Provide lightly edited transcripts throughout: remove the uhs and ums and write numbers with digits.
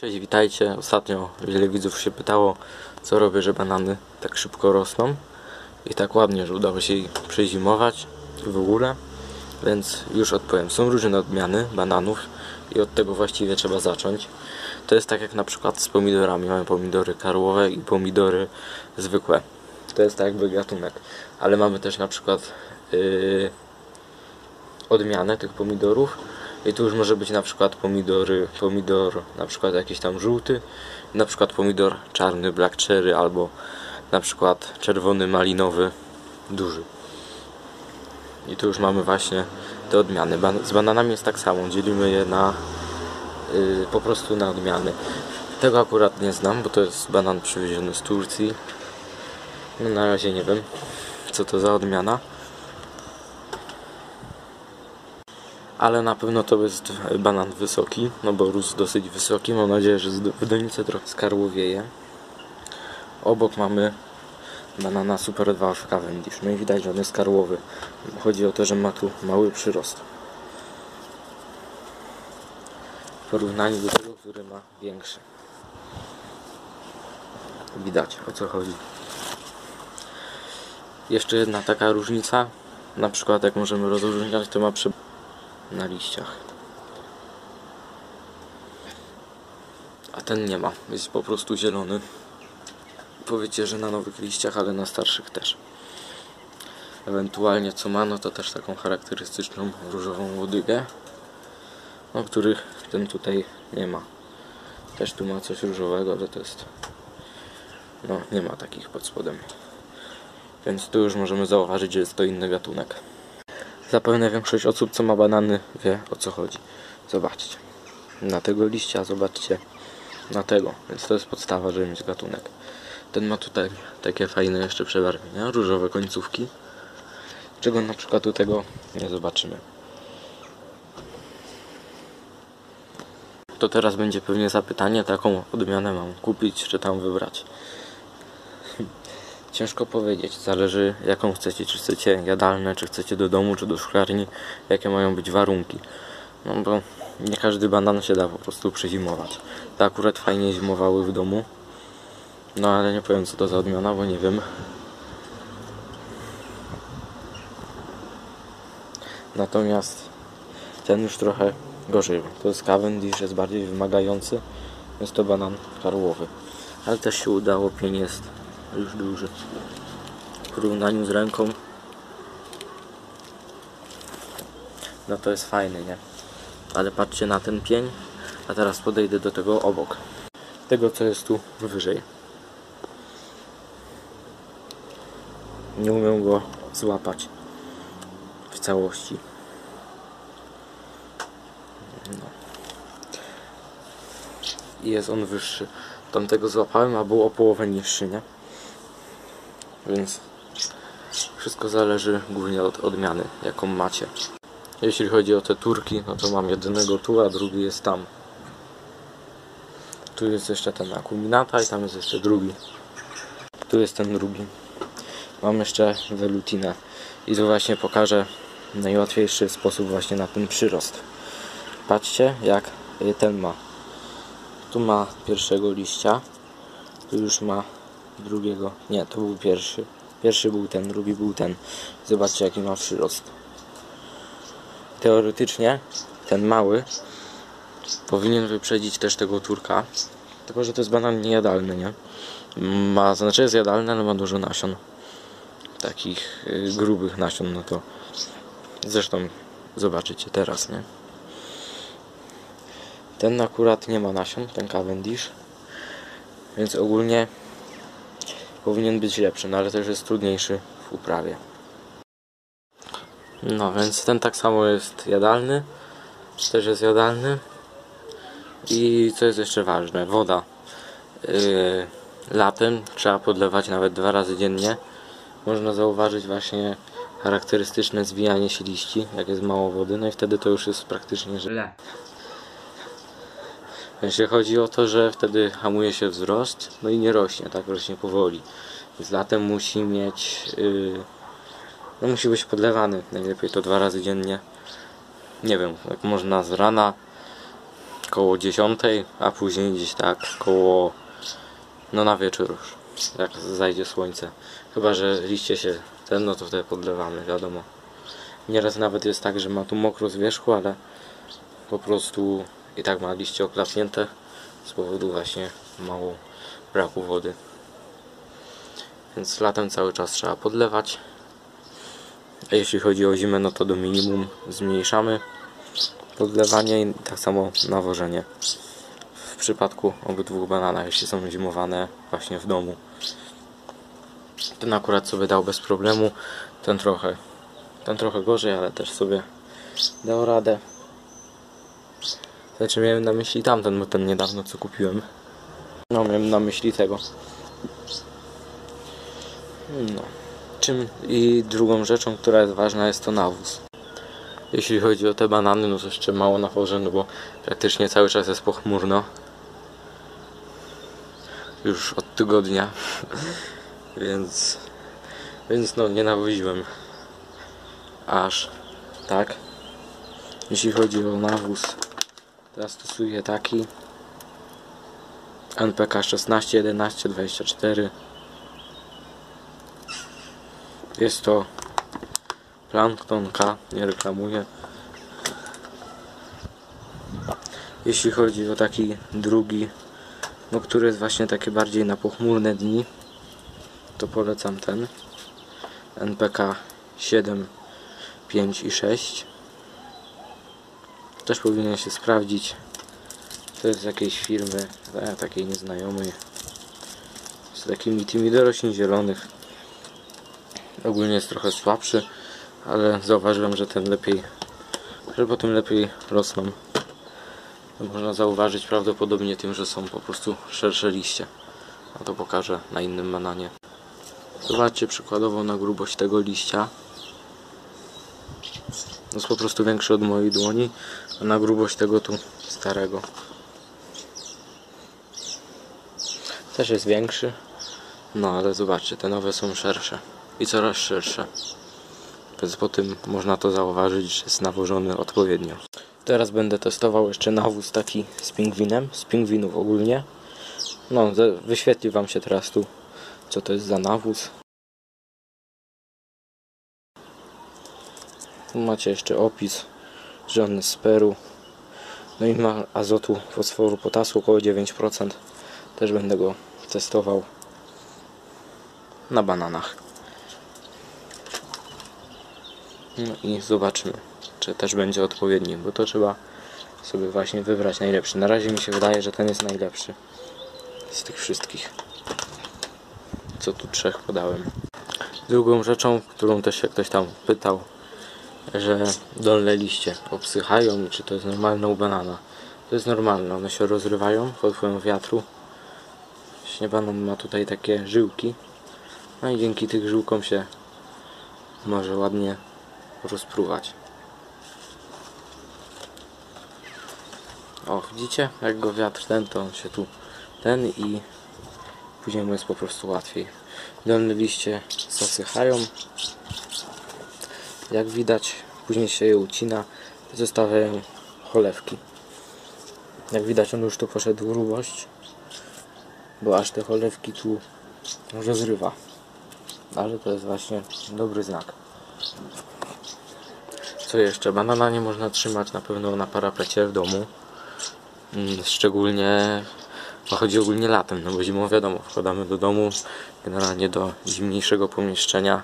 Cześć, witajcie. Ostatnio wiele widzów się pytało, co robię, że banany tak szybko rosną i tak ładnie, że udało się ich przezimować w ogóle, więc już odpowiem. Są różne odmiany bananów i od tego właściwie trzeba zacząć. To jest tak jak na przykład z pomidorami. Mamy pomidory karłowe i pomidory zwykłe. To jest tak jakby gatunek, ale mamy też na przykład odmianę tych pomidorów. I tu już może być na przykład pomidor na przykład jakiś tam żółty, na przykład pomidor czarny, black cherry, albo na przykład czerwony, malinowy, duży. I tu już mamy właśnie te odmiany. Z bananami jest tak samo, dzielimy je na po prostu na odmiany. Tego akurat nie znam, bo to jest banan przywieziony z Turcji. No, na razie nie wiem, co to za odmiana. Ale na pewno to jest banan wysoki, no bo rósł dosyć wysoki. Mam nadzieję, że w donicy trochę skarłowieje. Obok mamy banana Super Dwarf Cavendish. No i widać, że on jest karłowy. Chodzi o to, że ma tu mały przyrost w porównaniu do tego, który ma większy. Widać, o co chodzi. Jeszcze jedna taka różnica. Na przykład jak możemy rozróżniać, to ma na liściach, a ten nie ma, jest po prostu zielony. Powiecie, że na nowych liściach, ale na starszych też. Ewentualnie co ma, no to też taką charakterystyczną różową łodygę, no których ten tutaj nie ma. Też tu ma coś różowego, ale to jest, no nie ma takich pod spodem, więc tu już możemy zauważyć, że jest to inny gatunek. Zapewne większość osób, co ma banany, wie, o co chodzi. Zobaczcie na tego liścia, zobaczcie na tego, więc to jest podstawa, żeby mieć gatunek. Ten ma tutaj takie fajne jeszcze przebarwienia, różowe końcówki, czego na przykład u tego nie zobaczymy. To teraz będzie pewnie zapytanie, taką odmianę mam kupić, czy tam wybrać. Ciężko powiedzieć, zależy jaką chcecie, czy chcecie jadalne, czy chcecie do domu, czy do szklarni, jakie mają być warunki. No bo nie każdy banan się da po prostu przezimować. Te akurat fajnie zimowały w domu, no ale nie powiem co to za odmiana, bo nie wiem. Natomiast ten już trochę gorzej, to jest Cavendish, jest bardziej wymagający, jest to banan karłowy. Ale też się udało, pień jest już duży w porównaniu z ręką, no to jest fajny, nie? Ale patrzcie na ten pień, a teraz podejdę do tego obok, tego co jest tu wyżej. Nie umiem go złapać w całości, no. I jest on wyższy, tamtego złapałem, a był o połowę niższy, nie? Więc wszystko zależy głównie od odmiany, jaką macie. Jeśli chodzi o te turki, no to mam jednego tu, a drugi jest tam. Tu jest jeszcze ten acuminata i tam jest jeszcze drugi. Tu jest ten drugi. Mam jeszcze velutinę. I tu właśnie pokażę najłatwiejszy sposób właśnie na ten przyrost. Patrzcie jak ten ma. Tu ma pierwszego liścia. Tu już ma drugiego, nie, to był pierwszy. Pierwszy był ten, drugi był ten. Zobaczcie jaki ma przyrost. Teoretycznie ten mały powinien wyprzedzić też tego turka. Tylko że to jest banan niejadalny, nie? Ma, znaczy jest jadalny, ale ma dużo nasion. Takich grubych nasion, no to zresztą zobaczycie teraz, nie? Ten akurat nie ma nasion, ten Cavendish. Więc ogólnie powinien być lepszy, no ale też jest trudniejszy w uprawie. No więc ten tak samo jest jadalny, też jest jadalny. I co jest jeszcze ważne, woda. Latem trzeba podlewać nawet 2 razy dziennie. Można zauważyć właśnie charakterystyczne zwijanie się liści, jak jest mało wody, no i wtedy to już jest praktycznie źle. Jeśli chodzi o to, że wtedy hamuje się wzrost, no i nie rośnie, tak rośnie powoli. Więc latem musi mieć, no musi być podlewany, najlepiej to 2 razy dziennie. Nie wiem, jak można z rana, koło 10, a później gdzieś tak koło, no na wieczór już, jak zajdzie słońce. Chyba że liście się ten, no to wtedy podlewamy, wiadomo. Nieraz nawet jest tak, że ma tu mokro z wierzchu, ale po prostu i tak ma liście oklapnięte z powodu właśnie mało braku wody. Więc latem cały czas trzeba podlewać. A jeśli chodzi o zimę, no to do minimum zmniejszamy podlewanie i tak samo nawożenie. W przypadku obydwu bananów, jeśli są zimowane właśnie w domu. Ten akurat sobie dał bez problemu, ten trochę gorzej, ale też sobie dał radę. Znaczy miałem na myśli tamten, bo ten niedawno co kupiłem. No miałem na myśli tego. No. I drugą rzeczą, która jest ważna, jest to nawóz. Jeśli chodzi o te banany, no to jeszcze mało nawożę, no bo praktycznie cały czas jest pochmurno. Już od tygodnia. Więc no nie nawoziłem aż tak. Jeśli chodzi o nawóz, teraz stosuję taki NPK 16, 11, 24. Jest to Plankton K, nie reklamuję. Jeśli chodzi o taki drugi, no który jest właśnie takie bardziej na pochmurne dni, to polecam ten NPK 7, 5 i 6. Też powinien się sprawdzić. To jest z jakiejś firmy, takiej nieznajomej. Z takimi tymi do roślin zielonych. Ogólnie jest trochę słabszy, ale zauważyłem, że ten lepiej, że po tym lepiej rosną. Można zauważyć prawdopodobnie tym, że są po prostu szersze liście. A to pokażę na innym bananie. Zobaczcie przykładowo na grubość tego liścia. Jest po prostu większy od mojej dłoni, a na grubość tego tu starego. Też jest większy, no ale zobaczcie, te nowe są szersze. I coraz szersze. Więc po tym można to zauważyć, że jest nawożony odpowiednio. Teraz będę testował jeszcze nawóz taki z pingwinem, z pingwinów ogólnie. No, wyświetli wam się teraz tu, co to jest za nawóz. Tu macie jeszcze opis, że on jest z Peru. No i ma azotu, fosforu, potasu około 9%. Też będę go testował na bananach. No i zobaczymy, czy też będzie odpowiedni, bo to trzeba sobie właśnie wybrać najlepszy. Na razie mi się wydaje, że ten jest najlepszy z tych wszystkich, co tu trzech podałem. Drugą rzeczą, którą też się ktoś tam pytał, że dolne liście obsychają i czy to jest normalne u banana. To jest normalne, one się rozrywają pod wpływem wiatru. Właśnie banan ma tutaj takie żyłki. No i dzięki tych żyłkom się może ładnie rozpruwać. O, widzicie? Jak go wiatr ten, to on się tu ten i później mu jest po prostu łatwiej. Dolne liście zasychają. Jak widać, później się je ucina i zostawiają cholewki. Jak widać, on już tu poszedł w grubość, bo aż te cholewki tu rozrywa. Ale to jest właśnie dobry znak. Co jeszcze? Banana nie można trzymać na pewno na parapecie w domu. Szczególnie, chodzi ogólnie latem, no bo zimą wiadomo, wkładamy do domu, generalnie do zimniejszego pomieszczenia,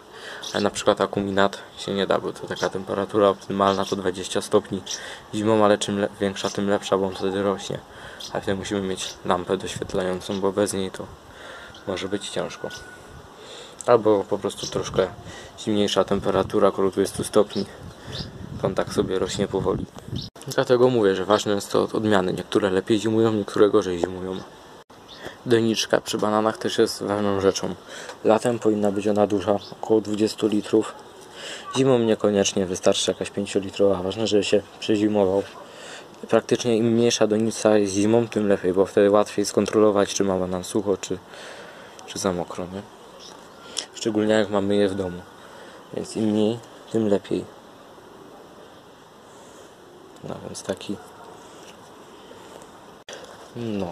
ale na przykład akuminat się nie da, bo to taka temperatura optymalna to 20 stopni zimą, ale czym większa, tym lepsza, bo on wtedy rośnie. A wtedy musimy mieć lampę doświetlającą, bo bez niej to może być ciężko. Albo po prostu troszkę zimniejsza temperatura, około 20 stopni. On tak sobie rośnie powoli. Dlatego mówię, że ważne jest to od odmiany. Niektóre lepiej zimują, niektóre gorzej zimują. Doniczka przy bananach też jest ważną rzeczą. Latem powinna być ona duża, około 20 litrów. Zimą niekoniecznie, wystarczy jakaś 5-litrowa. Ważne, żeby się przezimował. Praktycznie im mniejsza donica jest zimą, tym lepiej, bo wtedy łatwiej skontrolować, czy ma banan sucho, czy za mokro, nie? Szczególnie jak mamy je w domu. Więc im mniej, tym lepiej. No więc taki No.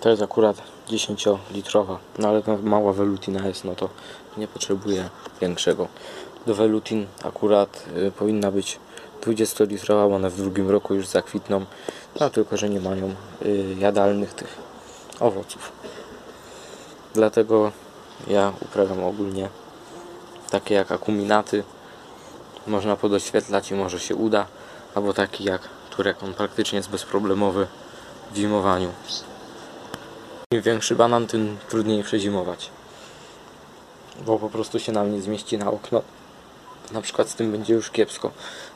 To jest akurat 10-litrowa, no ale ta mała welutina jest, no to nie potrzebuje większego. Do welutin akurat powinna być 20-litrowa, one w drugim roku już zakwitną, no tylko że nie mają jadalnych tych owoców. Dlatego ja uprawiam ogólnie takie jak acuminaty, można podoświetlać i może się uda, albo taki jak turek, on praktycznie jest bezproblemowy w zimowaniu. Im większy banan, tym trudniej przezimować, bo po prostu się nam nie zmieści na okno. Na przykład z tym będzie już kiepsko,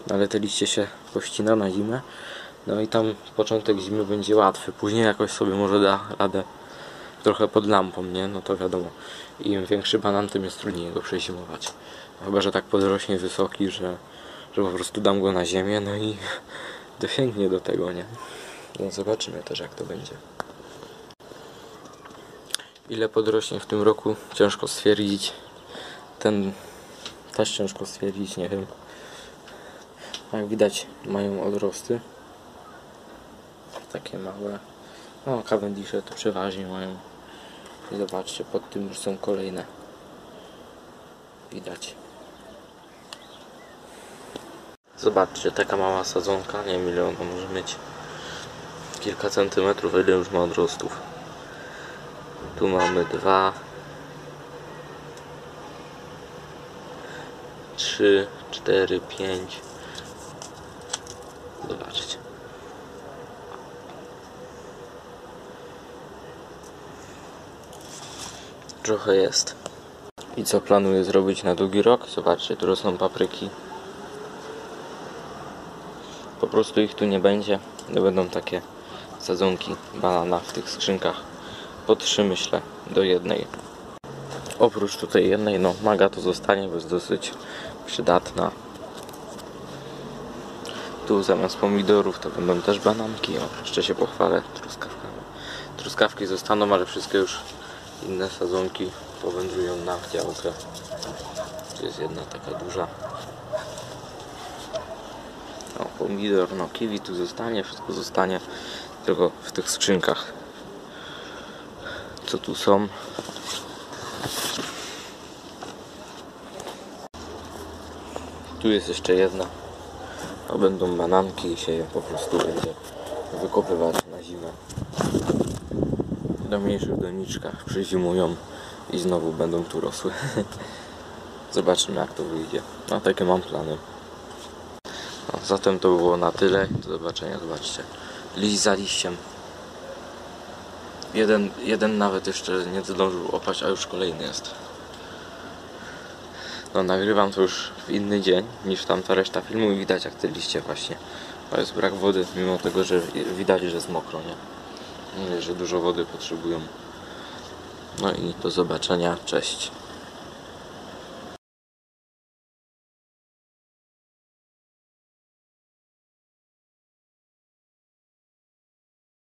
no ale te liście się pościna na zimę, no i tam początek zimy będzie łatwy, później jakoś sobie może da radę trochę pod lampą, nie? No to wiadomo, im większy banan, tym jest trudniej go przezimować, chyba że tak podrośnie wysoki, że po prostu dam go na ziemię, no i dosięgnie do tego, nie? No zobaczymy też, jak to będzie. Ile podrośnie w tym roku? Ciężko stwierdzić. Ten też ciężko stwierdzić, nie wiem. Jak widać, mają odrosty. Takie małe. No, Cavendisze to przeważnie mają. I zobaczcie, pod tym już są kolejne. Widać. Zobaczcie, taka mała sadzonka. Nie wiem, ile ona może mieć. Kilka centymetrów, ile już ma odrostów. Tu mamy 2, 3, 4, 5. Zobaczcie. Trochę jest. I co planuję zrobić na długi rok? Zobaczcie, tu rosną papryki. Po prostu ich tu nie będzie. To będą takie sadzonki banana w tych skrzynkach. Po 3, myślę, do jednej. Oprócz tutaj jednej, no maga to zostanie, bo jest dosyć przydatna. Tu zamiast pomidorów to będą też bananki. O, jeszcze się pochwalę truskawkami. Truskawki zostaną, ale wszystkie już inne sadzonki powędrują na działkę. Tu jest jedna taka duża. O, pomidor, no kiwi tu zostanie, wszystko zostanie, tylko w tych skrzynkach. Co tu są? Tu jest jeszcze jedna. A będą bananki i się je po prostu będzie wykopywać na zimę. Do mniejszych doniczkach przyzimują i znowu będą tu rosły. Zobaczymy, jak to wyjdzie. No takie mam plany. No, zatem to było na tyle. Do zobaczenia. Zobaczcie. Liść za liściem. Jeden nawet jeszcze nie zdążył opaść, a już kolejny jest. No, nagrywam to już w inny dzień niż tamta reszta filmu i widać, jak te liście właśnie. To jest brak wody, mimo tego, że widać, że jest mokro, nie? Że dużo wody potrzebują. No i do zobaczenia, cześć.